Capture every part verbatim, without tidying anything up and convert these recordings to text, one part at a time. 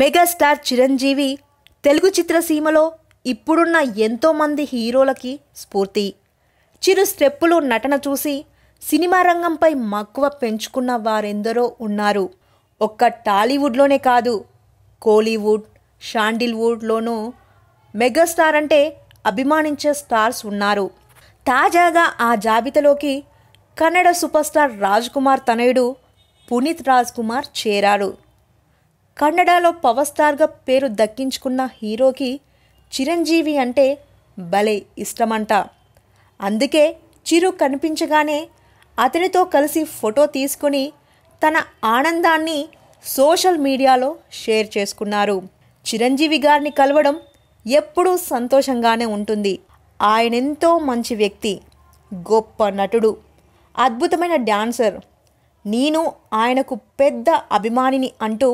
Megastar Chiranjeevi Telugu చిత్రసీమలో ఇప్పుడున్న ఎంతోమంది హీరోలకి స్ఫూర్తి. చిరు స్టెప్పులు, నటన చూసి సినిమా రంగంపై మక్కువ పెంచుకున్న వారెందరో ఉన్నారు. ఒక్క టాలీవుడ్లోనే కాదు, కోలీవుడ్, షాండిల్వుడ్లోనూ మెగాస్టార్ అంటే అభిమానించే స్టార్స్ ఉన్నారు. తాజాగా ఆ జాబితాలోకి కన్నడ సూపర్ స్టార్ రాజ్ కుమార్ తనయుడు పునీత్ రాజ్ కుమార్ చేరారు. కన్నడలో పవర్ స్టార్గా పేరు దక్కించుకున్న హీరోకి చిరంజీవి అంటే భలే ఇష్టమంట. అందుకే చిరు కనిపించగానే అతనితో కలిసి ఫోటో తీసుకుని తన ఆనందాన్ని సోషల్ మీడియాలో షేర్ చేసుకున్నారు. చిరంజీవి గారిని కలవడం ఎప్పుడూ సంతోషంగానే ఉంటుంది. ఆయనెంతో మంచి వ్యక్తి, గొప్ప నటుడు, అద్భుతమైన డాన్సర్. నేను ఆయనకు పెద్ద అభిమానిని అంటూ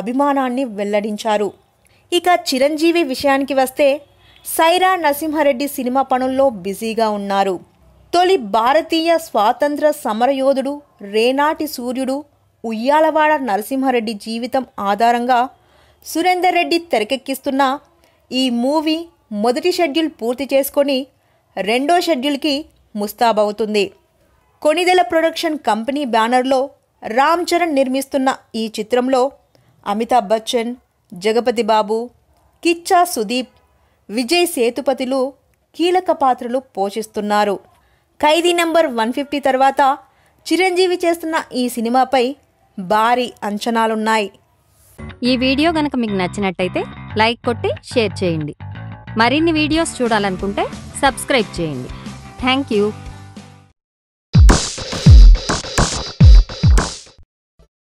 అభిమానాన్ని వెల్లడించారు. ఇక చిరంజీవి విషయానికి వస్తే సైరా నరసింహారెడ్డి సినిమా పనుల్లో బిజీగా ఉన్నారు. తొలి భారతీయ స్వాతంత్ర సమరయోధుడు రేనాటి సూర్యుడు ఉయ్యాలవాడ నరసింహారెడ్డి జీవితం ఆధారంగా సురేందర్ రెడ్డి తెరకెక్కిస్తున్న ఈ మూవీ మొదటి షెడ్యూల్ పూర్తి చేసుకొని రెండో షెడ్యూల్కి ముస్తాబవుతుంది. కొణిదెల ప్రొడక్షన్ కంపెనీ బ్యానర్లో రామ్ చరణ్ నిర్మిస్తున్న ఈ చిత్రంలో అమితాబ్ బచ్చన్, జగపతి బాబు, కిచ్చా సుదీప్, విజయ్ సేతుపతిలు కీలక పాత్రలు పోషిస్తున్నారు. ఖైదీ నెంబర్ వన్ ఫిఫ్టీ తర్వాత చిరంజీవి చేస్తున్న ఈ సినిమాపై భారీ అంచనాలున్నాయి. ఈ వీడియో గనక మీకు నచ్చినట్టయితే లైక్ కొట్టి షేర్ చేయండి. మరిన్ని వీడియోస్ చూడాలనుకుంటే సబ్స్క్రైబ్ చేయండి. Thank you.